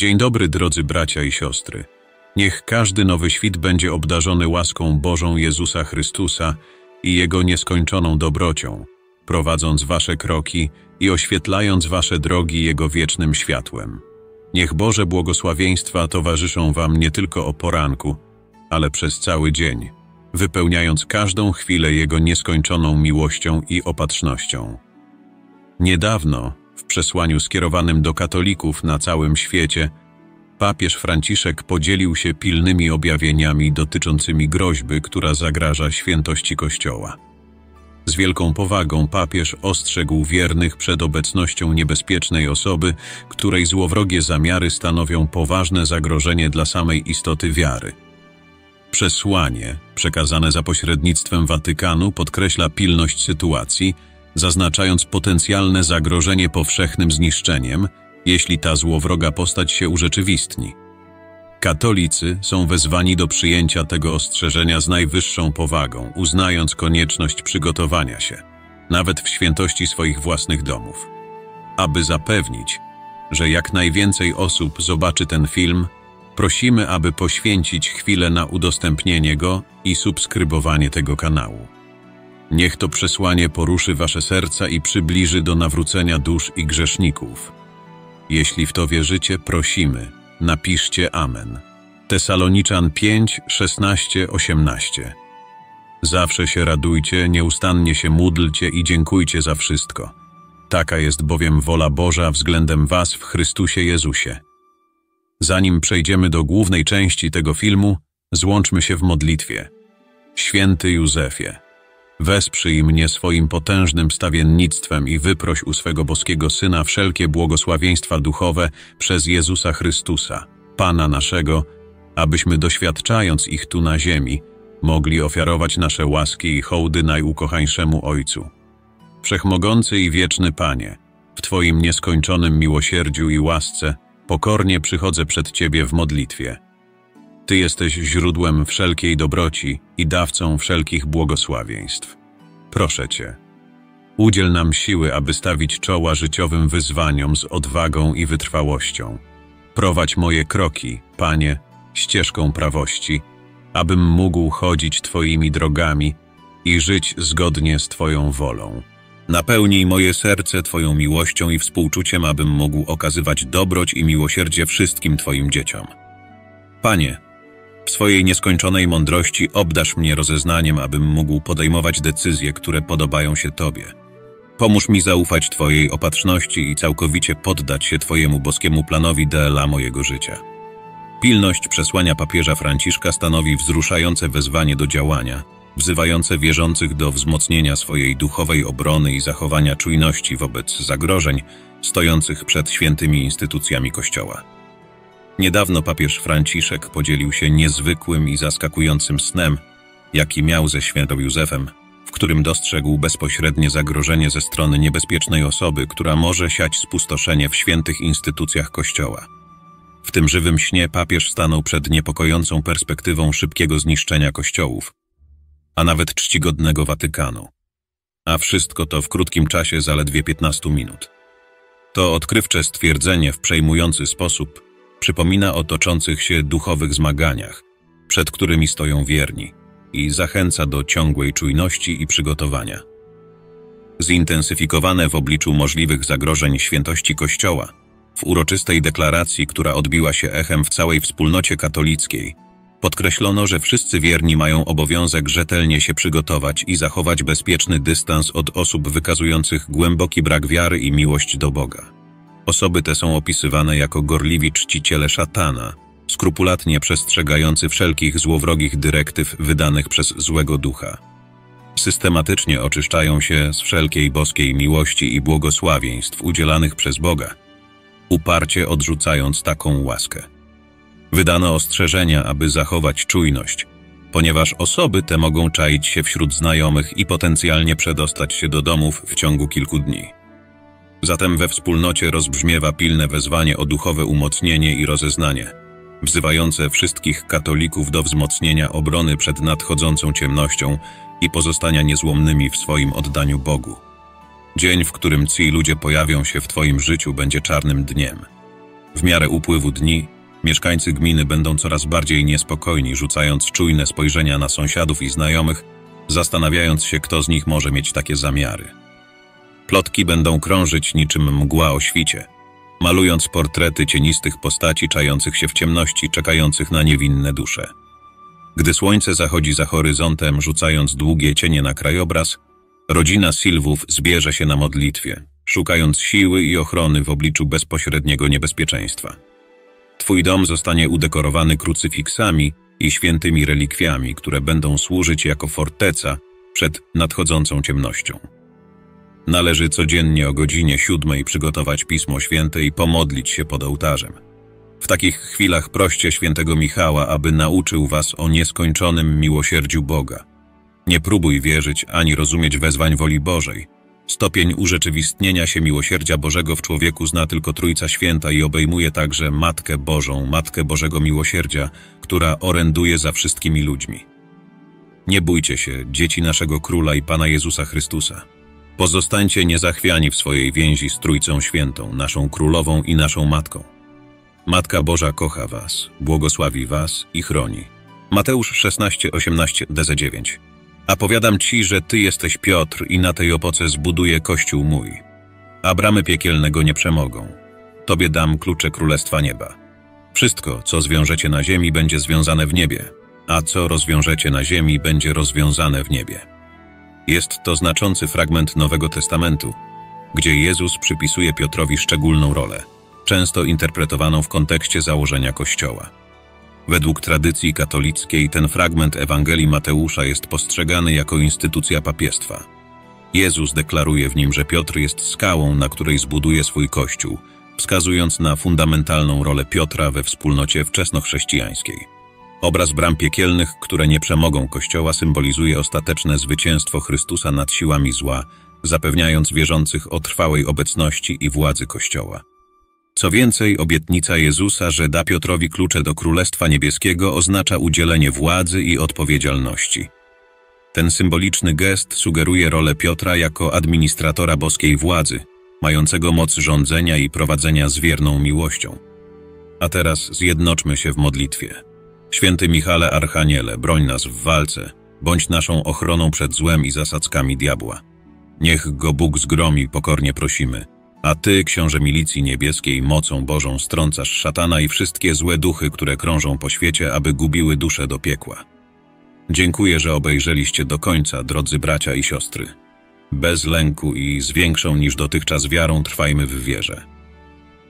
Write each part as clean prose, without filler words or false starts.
Dzień dobry, drodzy bracia i siostry. Niech każdy nowy świt będzie obdarzony łaską Bożą Jezusa Chrystusa i Jego nieskończoną dobrocią, prowadząc wasze kroki i oświetlając wasze drogi Jego wiecznym światłem. Niech Boże błogosławieństwa towarzyszą wam nie tylko o poranku, ale przez cały dzień, wypełniając każdą chwilę Jego nieskończoną miłością i opatrznością. Niedawno, w przesłaniu skierowanym do katolików na całym świecie, papież Franciszek podzielił się pilnymi objawieniami dotyczącymi groźby, która zagraża świętości Kościoła. Z wielką powagą papież ostrzegł wiernych przed obecnością niebezpiecznej osoby, której złowrogie zamiary stanowią poważne zagrożenie dla samej istoty wiary. Przesłanie, przekazane za pośrednictwem Watykanu, podkreśla pilność sytuacji, zaznaczając potencjalne zagrożenie powszechnym zniszczeniem, jeśli ta złowroga postać się urzeczywistni. Katolicy są wezwani do przyjęcia tego ostrzeżenia z najwyższą powagą, uznając konieczność przygotowania się, nawet w świętości swoich własnych domów. Aby zapewnić, że jak najwięcej osób zobaczy ten film, prosimy, aby poświęcić chwilę na udostępnienie go i subskrybowanie tego kanału. Niech to przesłanie poruszy wasze serca i przybliży do nawrócenia dusz i grzeszników. Jeśli w to wierzycie, prosimy, napiszcie Amen. Tesaloniczan 5, 16, 18. Zawsze się radujcie, nieustannie się módlcie i dziękujcie za wszystko. Taka jest bowiem wola Boża względem was w Chrystusie Jezusie. Zanim przejdziemy do głównej części tego filmu, złączmy się w modlitwie. Święty Józefie, wesprzyj mnie swoim potężnym stawiennictwem i wyproś u swego boskiego Syna wszelkie błogosławieństwa duchowe przez Jezusa Chrystusa, Pana naszego, abyśmy doświadczając ich tu na ziemi, mogli ofiarować nasze łaski i hołdy najukochańszemu Ojcu. Wszechmogący i wieczny Panie, w Twoim nieskończonym miłosierdziu i łasce pokornie przychodzę przed Ciebie w modlitwie. Ty jesteś źródłem wszelkiej dobroci i dawcą wszelkich błogosławieństw. Proszę Cię, udziel nam siły, aby stawić czoła życiowym wyzwaniom z odwagą i wytrwałością. Prowadź moje kroki, Panie, ścieżką prawości, abym mógł chodzić Twoimi drogami i żyć zgodnie z Twoją wolą. Napełnij moje serce Twoją miłością i współczuciem, abym mógł okazywać dobroć i miłosierdzie wszystkim Twoim dzieciom. Panie, w swojej nieskończonej mądrości obdarz mnie rozeznaniem, abym mógł podejmować decyzje, które podobają się Tobie. Pomóż mi zaufać Twojej opatrzności i całkowicie poddać się Twojemu boskiemu planowi dla mojego życia. Pilność przesłania papieża Franciszka stanowi wzruszające wezwanie do działania, wzywające wierzących do wzmocnienia swojej duchowej obrony i zachowania czujności wobec zagrożeń stojących przed świętymi instytucjami Kościoła. Niedawno papież Franciszek podzielił się niezwykłym i zaskakującym snem, jaki miał ze świętym Józefem, w którym dostrzegł bezpośrednie zagrożenie ze strony niebezpiecznej osoby, która może siać spustoszenie w świętych instytucjach Kościoła. W tym żywym śnie papież stanął przed niepokojącą perspektywą szybkiego zniszczenia kościołów, a nawet czcigodnego Watykanu. A wszystko to w krótkim czasie zaledwie 15 minut. To odkrywcze stwierdzenie w przejmujący sposób przypomina o toczących się duchowych zmaganiach, przed którymi stoją wierni, i zachęca do ciągłej czujności i przygotowania. Zintensyfikowane w obliczu możliwych zagrożeń świętości Kościoła, w uroczystej deklaracji, która odbiła się echem w całej wspólnocie katolickiej, podkreślono, że wszyscy wierni mają obowiązek rzetelnie się przygotować i zachować bezpieczny dystans od osób wykazujących głęboki brak wiary i miłość do Boga. Osoby te są opisywane jako gorliwi czciciele szatana, skrupulatnie przestrzegający wszelkich złowrogich dyrektyw wydanych przez złego ducha. Systematycznie oczyszczają się z wszelkiej boskiej miłości i błogosławieństw udzielanych przez Boga, uparcie odrzucając taką łaskę. Wydano ostrzeżenia, aby zachować czujność, ponieważ osoby te mogą czaić się wśród znajomych i potencjalnie przedostać się do domów w ciągu kilku dni. Zatem we wspólnocie rozbrzmiewa pilne wezwanie o duchowe umocnienie i rozeznanie, wzywające wszystkich katolików do wzmocnienia obrony przed nadchodzącą ciemnością i pozostania niezłomnymi w swoim oddaniu Bogu. Dzień, w którym ci ludzie pojawią się w Twoim życiu, będzie czarnym dniem. W miarę upływu dni mieszkańcy gminy będą coraz bardziej niespokojni, rzucając czujne spojrzenia na sąsiadów i znajomych, zastanawiając się, kto z nich może mieć takie zamiary. Plotki będą krążyć niczym mgła o świcie, malując portrety cienistych postaci czających się w ciemności, czekających na niewinne dusze. Gdy słońce zachodzi za horyzontem, rzucając długie cienie na krajobraz, rodzina Silwów zbierze się na modlitwie, szukając siły i ochrony w obliczu bezpośredniego niebezpieczeństwa. Twój dom zostanie udekorowany krucyfiksami i świętymi relikwiami, które będą służyć jako forteca przed nadchodzącą ciemnością. Należy codziennie o godzinie 7 przygotować Pismo Święte i pomodlić się pod ołtarzem. W takich chwilach proście Świętego Michała, aby nauczył was o nieskończonym miłosierdziu Boga. Nie próbuj wierzyć ani rozumieć wezwań woli Bożej. Stopień urzeczywistnienia się miłosierdzia Bożego w człowieku zna tylko Trójca Święta i obejmuje także Matkę Bożą, Matkę Bożego Miłosierdzia, która oręduje za wszystkimi ludźmi. Nie bójcie się, dzieci naszego Króla i Pana Jezusa Chrystusa. Pozostańcie niezachwiani w swojej więzi z Trójcą Świętą, naszą Królową i naszą Matką. Matka Boża kocha was, błogosławi was i chroni. Mateusz 16:18-9. A powiadam ci, że ty jesteś Piotr i na tej opoce zbuduję Kościół mój, a bramy piekielnego nie przemogą. Tobie dam klucze Królestwa Nieba. Wszystko, co zwiążecie na ziemi, będzie związane w niebie, a co rozwiążecie na ziemi, będzie rozwiązane w niebie. Jest to znaczący fragment Nowego Testamentu, gdzie Jezus przypisuje Piotrowi szczególną rolę, często interpretowaną w kontekście założenia Kościoła. Według tradycji katolickiej ten fragment Ewangelii Mateusza jest postrzegany jako instytucja papiestwa. Jezus deklaruje w nim, że Piotr jest skałą, na której zbuduje swój Kościół, wskazując na fundamentalną rolę Piotra we wspólnocie wczesnochrześcijańskiej. Obraz bram piekielnych, które nie przemogą Kościoła, symbolizuje ostateczne zwycięstwo Chrystusa nad siłami zła, zapewniając wierzących o trwałej obecności i władzy Kościoła. Co więcej, obietnica Jezusa, że da Piotrowi klucze do Królestwa Niebieskiego, oznacza udzielenie władzy i odpowiedzialności. Ten symboliczny gest sugeruje rolę Piotra jako administratora boskiej władzy, mającego moc rządzenia i prowadzenia z wierną miłością. A teraz zjednoczmy się w modlitwie. Święty Michale Archaniele, broń nas w walce, bądź naszą ochroną przed złem i zasadzkami diabła. Niech go Bóg zgromi, pokornie prosimy. A Ty, Książę Milicji Niebieskiej, mocą Bożą strącasz szatana i wszystkie złe duchy, które krążą po świecie, aby gubiły dusze do piekła. Dziękuję, że obejrzeliście do końca, drodzy bracia i siostry. Bez lęku i z większą niż dotychczas wiarą trwajmy w wierze.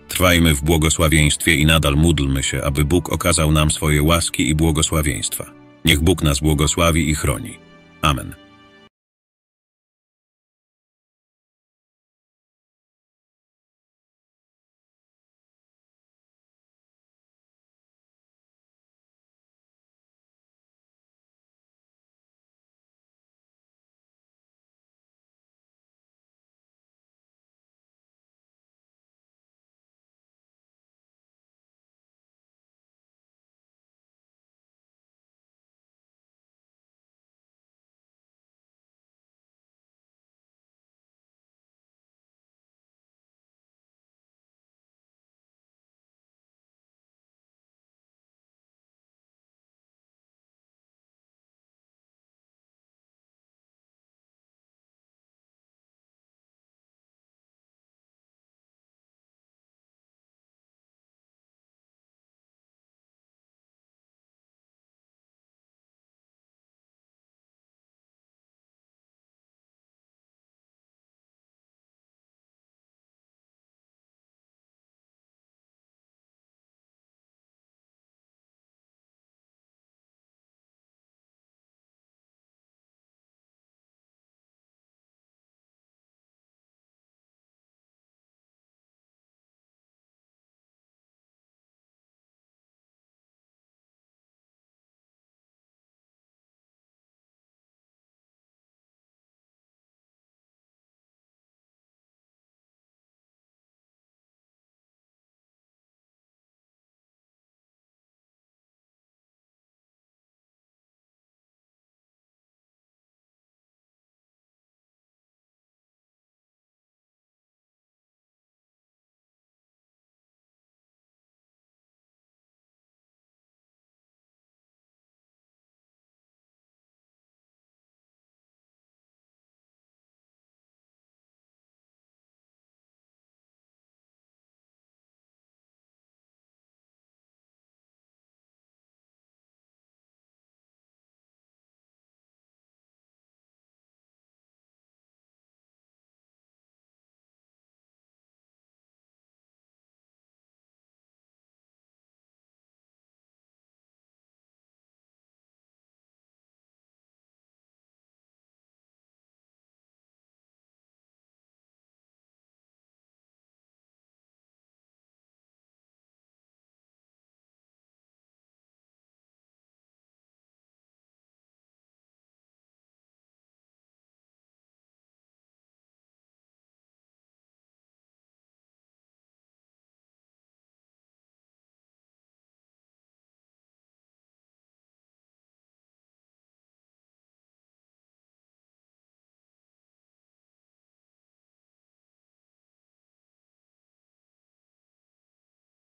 Trwajmy w błogosławieństwie i nadal módlmy się, aby Bóg okazał nam swoje łaski i błogosławieństwa. Niech Bóg nas błogosławi i chroni. Amen.